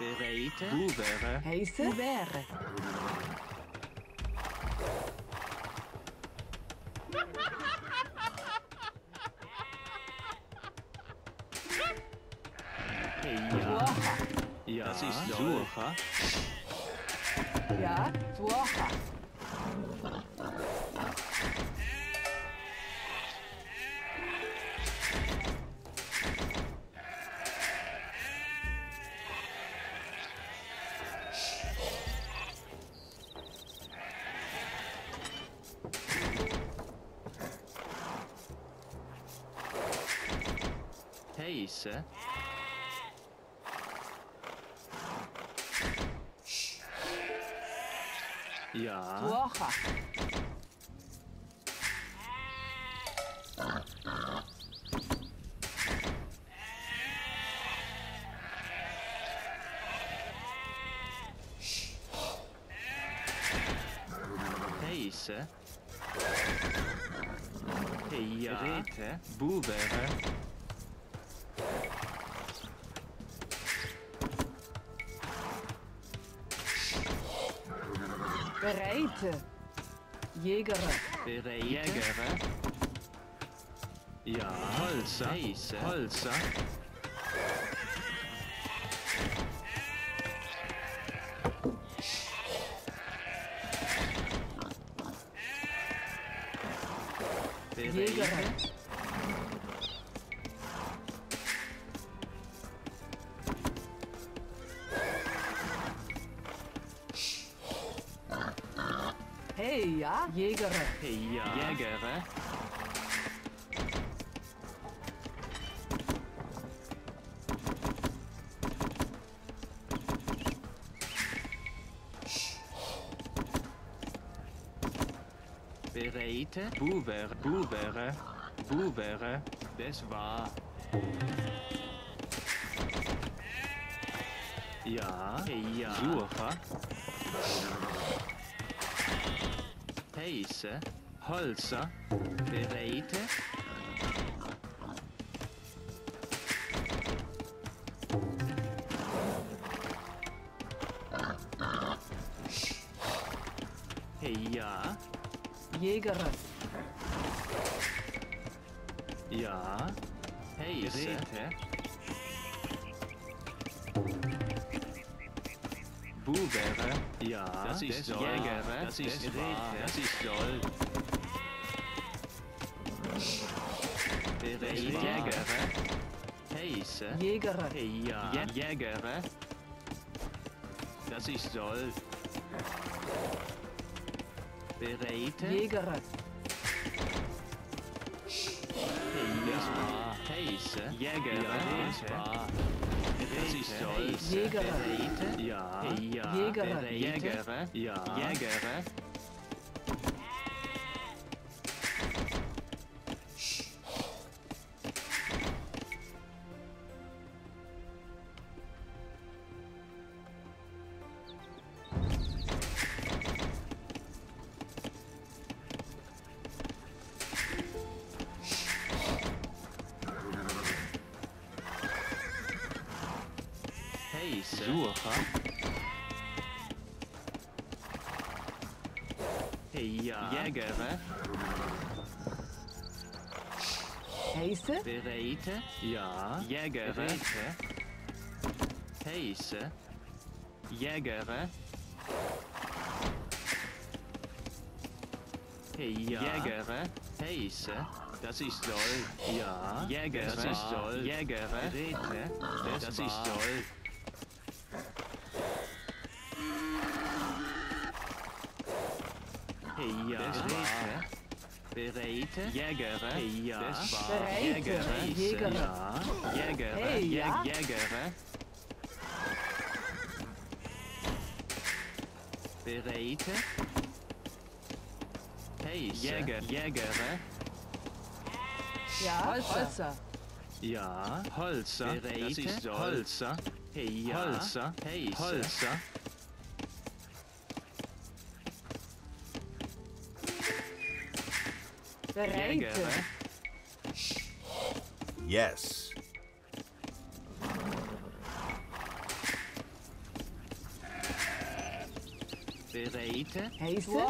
bereid. Hoeveren. Heise. Hoeveren. Ja, das ist Suha. Ja, Suha. Heise. Ja. Woche. Heise. Ja. Rete. Boevere. Bereite. Jägere. Jägere. Ja. Holzer. Heise. Holzer. Jägere. Ja, Jäger. Ja, Jäger. Bereite. Boevere. Boevere. Boevere. Das war. Ja, ja. Suche. Heise, Holzer, bereite. Ja. Jäger. Ja. Heise. Buwere. Ja, das ist Jäger, das ist Rete, das ist Doll. Jäger. Heise. Jäger. Ja, Jäger. Das ist Doll. Bereite. Jäger. Ja, Heise. Jäger. Das ist Doll. Jäger. Ja, Jäger, Jäger, ja, Jäger. Jäger. Heise. Bereite. Ja. Jäger. Heise. Jäger. Ja. Jäger. Heise. Das ist Doll. Ja. Jäger. Das ist Doll. Jäger. Rete. Das ist Doll. Ja, bereite. Jäger. Ja, Jäger. Jäger. Ja, Jäger. Jäger. Bereite. Hey, Jäger. Jäger. Ja, Holzer. Ja, Holzer. Das ist Holzer. Hey, Holzer. Hey, Holzer. Yes. eten? Heeft u?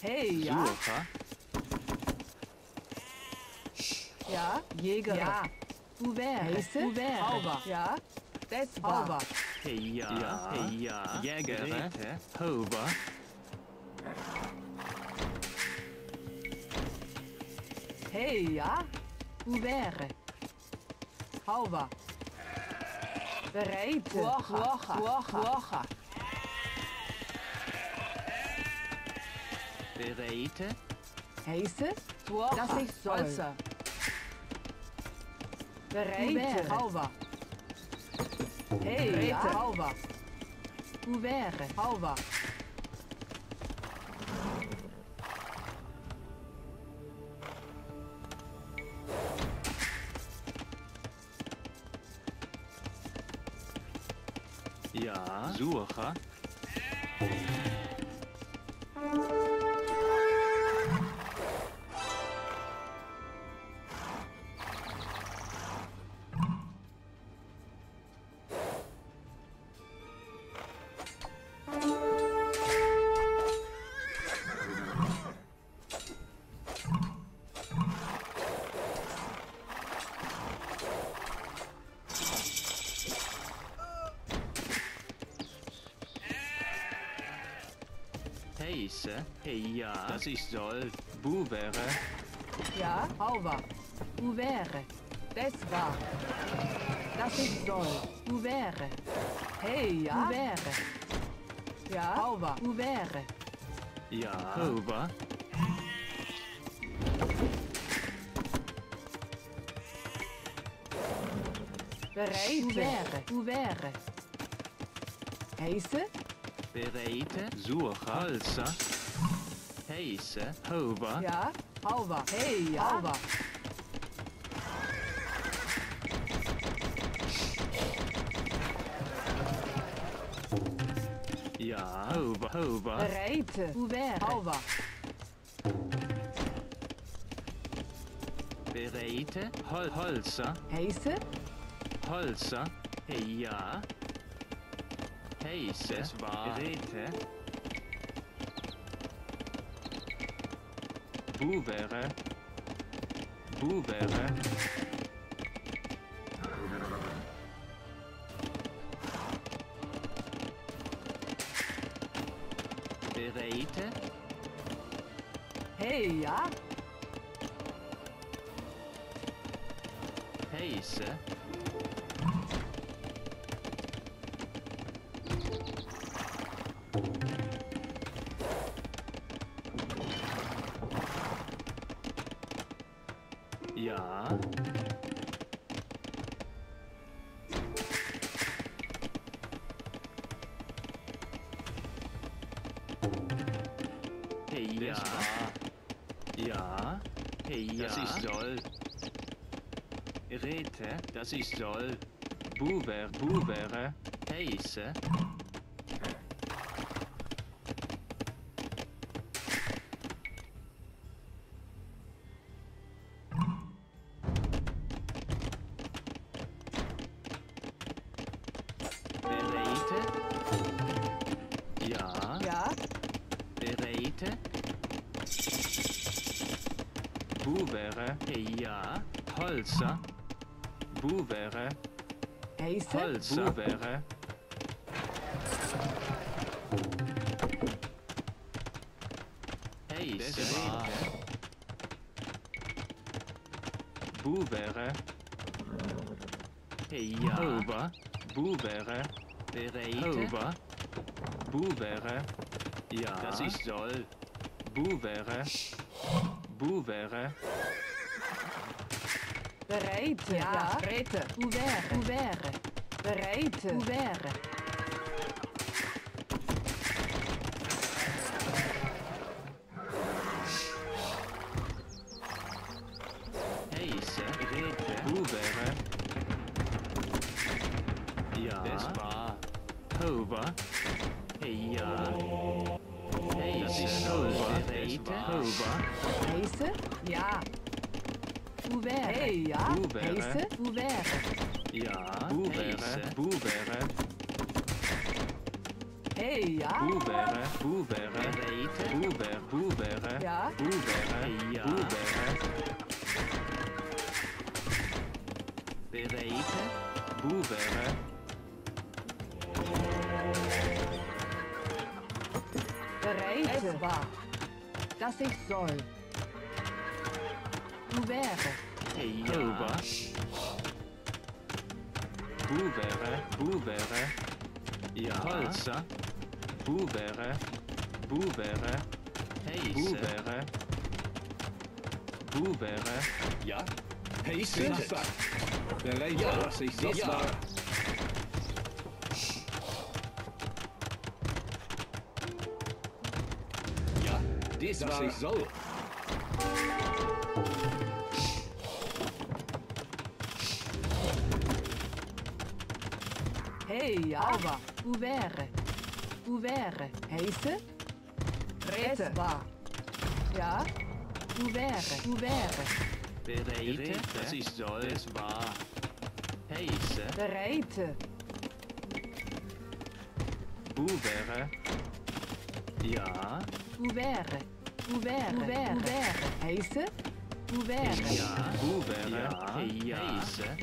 Hey, ja. Ja, Jäger. Ja. Hauber. Ja. Hauber. Hey, ja. Hey, ja. Jäger. Hauber. Hey, ja. Uwere. Hauber. Bereid. Wocha. Bereite. Heiße. Das ist Salsa. Bereite. Hauber. Hey, ja. Hauber. Uwere. Hauber. Ja. Suche. Hey, ja, das ich soll. Buvere. Ja, Hauber. Buvere. Das war. Das ich soll. Buvere. Hey, ja. Buvere. Ja, Hauber. Buvere. Ja, Hauber. Bereit. Buvere. Buvere. Heiße? Bereite. Suche. Halsa. Heise. Hauber. Ja. Hauber. Hey, ja. Hauber. Ja. Hauber. Hauber. Bereite. Uwer. Hauber. Bereite. Holzer. Heise. Holzer. Hey, ja. Heise. Es war. Bereite. Buvere. Buvere. Bereite. Hey, ja. Heise. Ja. Hey, ja. Ja. Hey, ja. Das ich soll. Rete, das ich soll. Buvere. Heise. Buvere, ja, Holzer, Buvere, Holzer, Buvere, Heise, Buvere, ja, Hauber, Buvere, Hauber, Buvere, ja, das ich soll, Buvere. Buvere. Bereite. Ja. Bereite. Buvere. Bereite. Buvere. Heise. Bereite. Buvere. Ja. Das war. Hauber. Ja. Bouveren. Ja. Bouveren. Ja. Bouveren. Hey ja. Bouveren. Bouveren. Ja. Bouveren. Es war, dass ich soll. Du wäre. Hey, ja. Du wäre. Ja. Holzer. Du wäre. Hey, du wäre. Ja. Hey, Sasser. Der Leiter, dass ich so war. Dies was ich soll. Hey, aber, du wäre, heiße? Rette. Es war. Ja, du wäre. Bereite, dass ich soll, es war. Heiße. Bereite. Du wäre. Ja. Bouveren. Heiße? Bouveren. Ja. Bouveren. Ja. Heiße.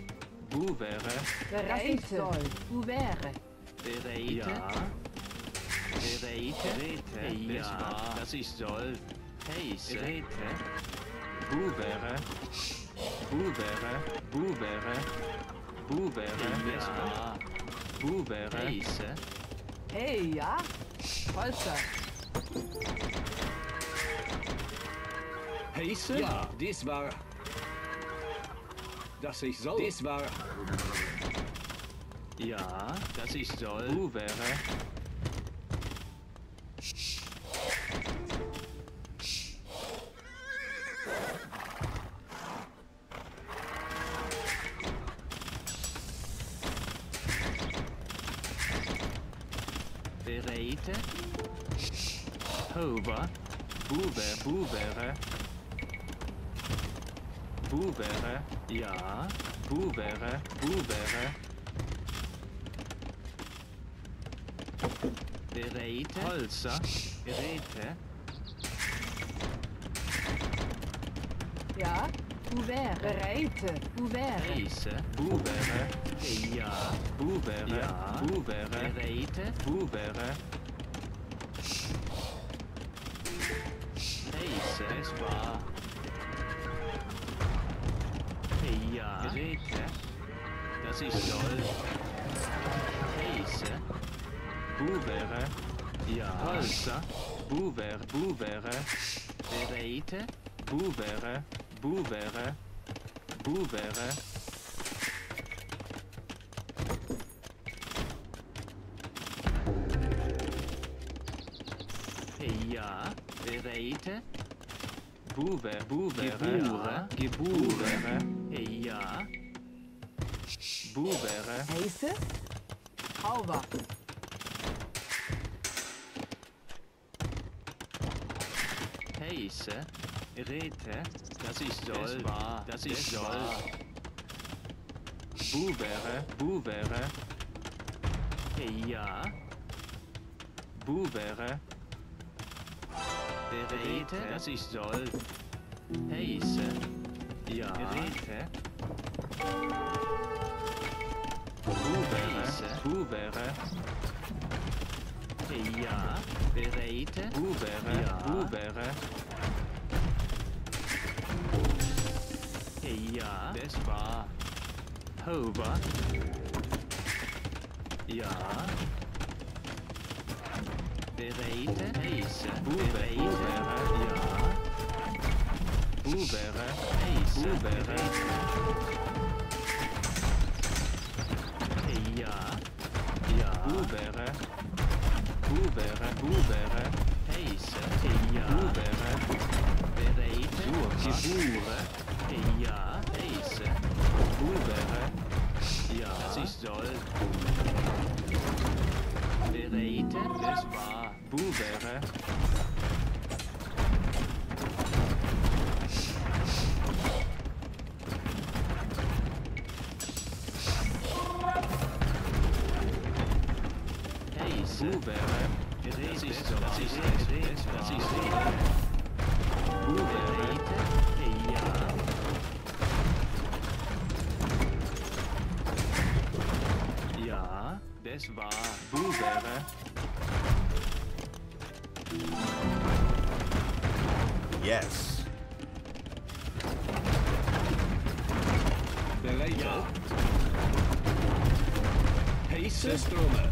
Bouveren. Bereite. Bouveren. Bereite. Ja. Bereite. Ja. Das ich soll. Heiße. Bereite. Bouveren. Ja. Bouveren. Heiße. Hey, ja. Holzer. Heiße? Ja, dies war. Dass ich soll. Dies war. Ja, dass ich soll. Bereite? Hober. Bouveren. Ja. Bouveren. Bereite. Holzer. Bereite. Ja. Bouveren. Reise. Bouveren. Ja. Bouveren. Bereite. Bouveren. Reise. Es war. Ja. Geräte, dass ich soll. Heiße. Bouveren. Ja. Holzer. Bouveren. Bereite. Bouveren. Ja. Bereite. Geboren. Ja. Bouveren. Heiße? Hauber. Heiße. Rete. Dass ich soll. Bouveren. Ja. Bouveren. Berete, dass ich soll. Heiße. Ja. Berete. Bouveren. Ja. Berete. Bouveren. Ja. Bouveren. Ja. Das war. Hober. Ja. Bereite, heiße, Bouveren, ja. Bouveren, heiße, Bouveren. Ja. Bouveren, heiße, ja. Bouveren, bereite, Geboren, ja, heiße, Bouveren, ja, was ich soll. Bereite. is waar. Boerbeer, hè? Boerbeer, hè? Dat is zo. Dat is Boerbeer, ja. Ja, dat is waar. Boerbeer, yes. Bereid ja. Heese stromen.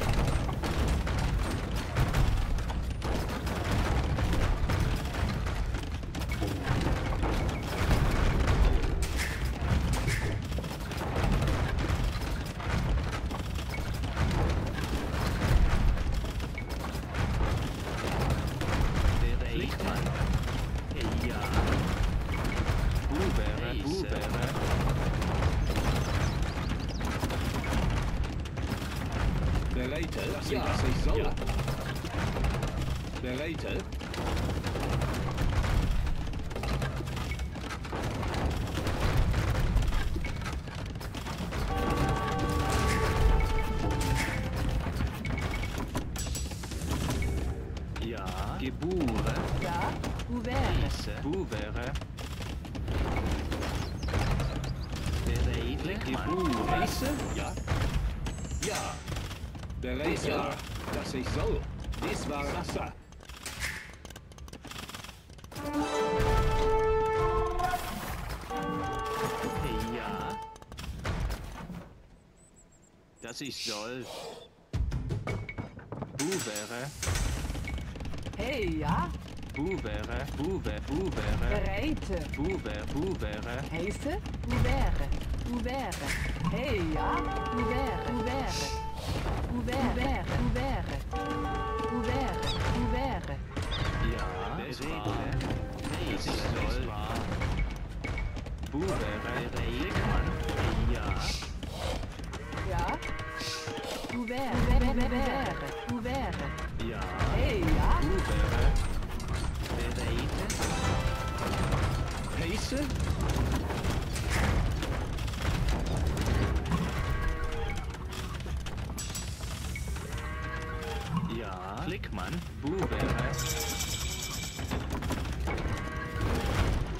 Ich soll. Buwere. Hey, ja? Buwere, buwere, buwere. Bereite. Buwere, buwere. Heiße? Buwere, buwere. Hey, ja? Buwere, buwere. Buwere, buwere. Buwere, buwere. Ja, das ist wahr. Das ist wahr. Buwere, hey, ja? Ja? Ouvert, ouvert, ouvert. Ja. Hey, ja. Ouvert. Bereiten. Heisen. Ja. Flickman. Ouvert.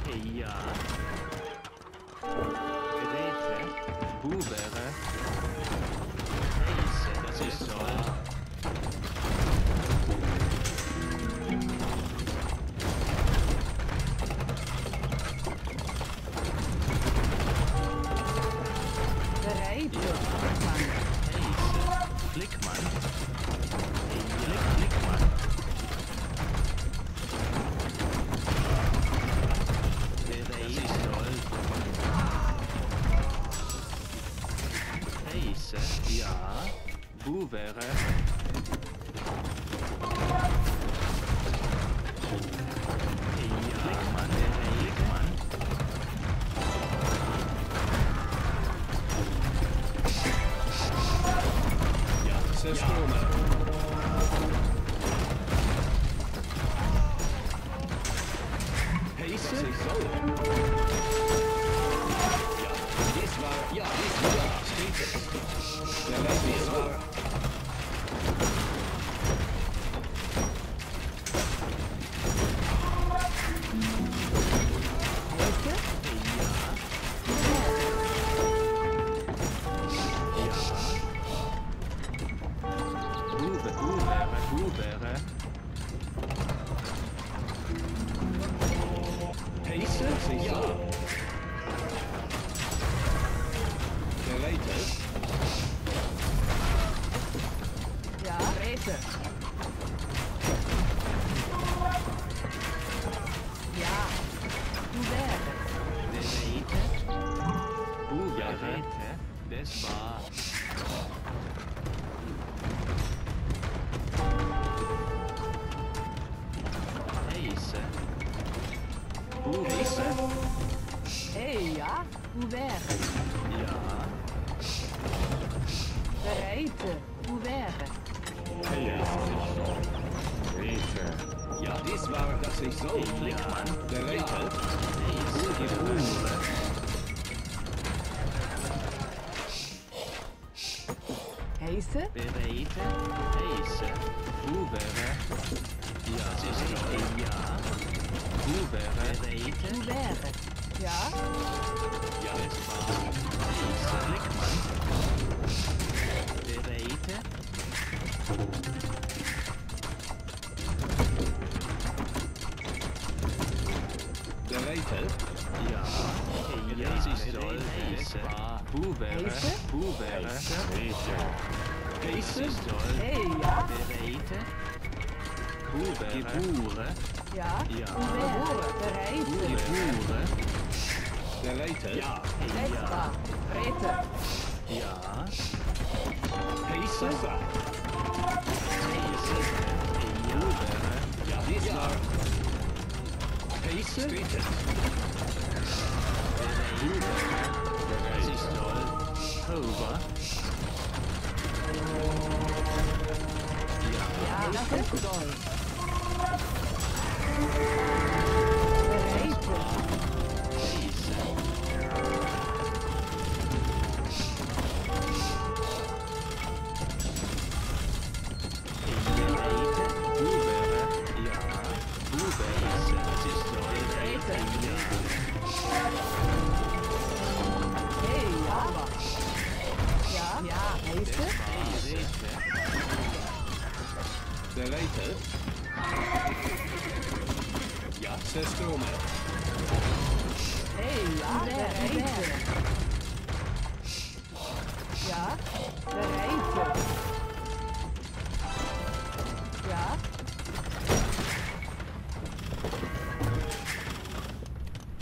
Hey, ja. Bereiten. Ouvert. Bereite, ouvert. Hey, ja. Es war, dass ich so bereitet Heise? Bereite? Heise. Ubere. Ja, sicher. Ja. Ubere. Bereite. Ubere. Ja? Ja, es war. Heise. Blickmann. Bereite. Ja, ja, ich soll heiße. Bubere, Bubere. Heiße soll. Hey, ja. Bereite. Bubere. Gebure. Ja, ja. Bereite. Gebure. Bereite. Ja, ja. Bereite. Ja. Heiße. Heiße. Ja, ja. Heise? Bereitet. Bereitet. Over. Ja, dat is goed. Bereitet. Heise. Bereitet. Over. Ja. Over. Bereite. Ja, ze stromen. Hey, ja, bereite. Ja, bereite. Ja.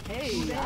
Hey, ja.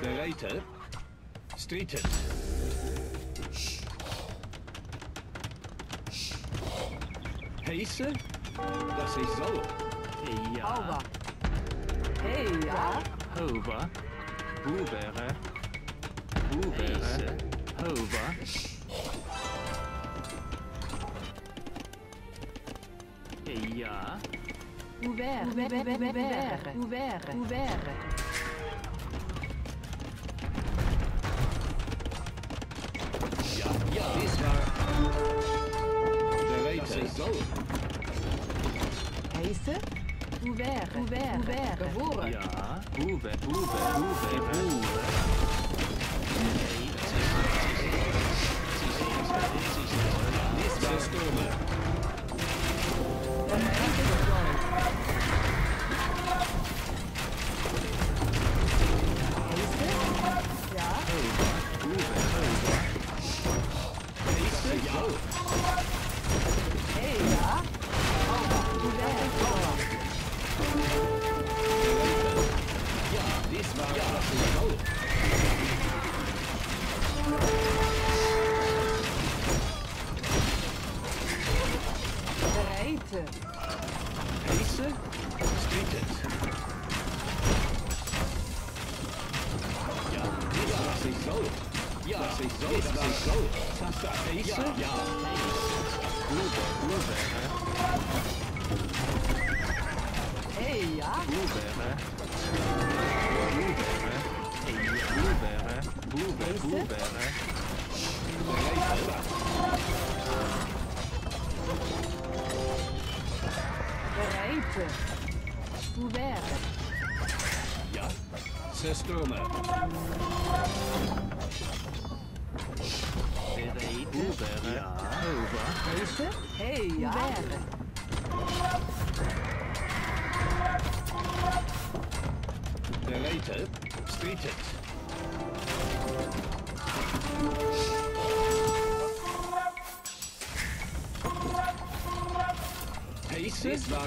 Bereite. Stritten. Heiße, dass ich soll. Ja. Over. Hey, ja. Over. Bubere. Bubere. Over. Ja. Ouvert. Ouvert. Ouvert. Ouvert. Heise? Ouvert, ouvert, ouvert. Geboren. Ja, ouvert, ouvert, ouvert. Ja, dit was ik zo. Dit war das ich soll. Ja. Ja. Dit war.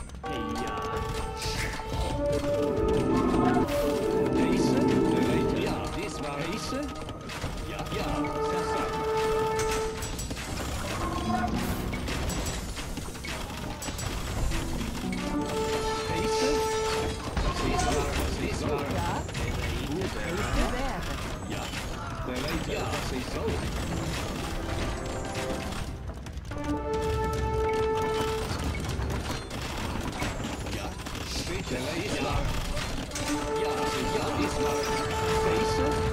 Ja, dat is waar.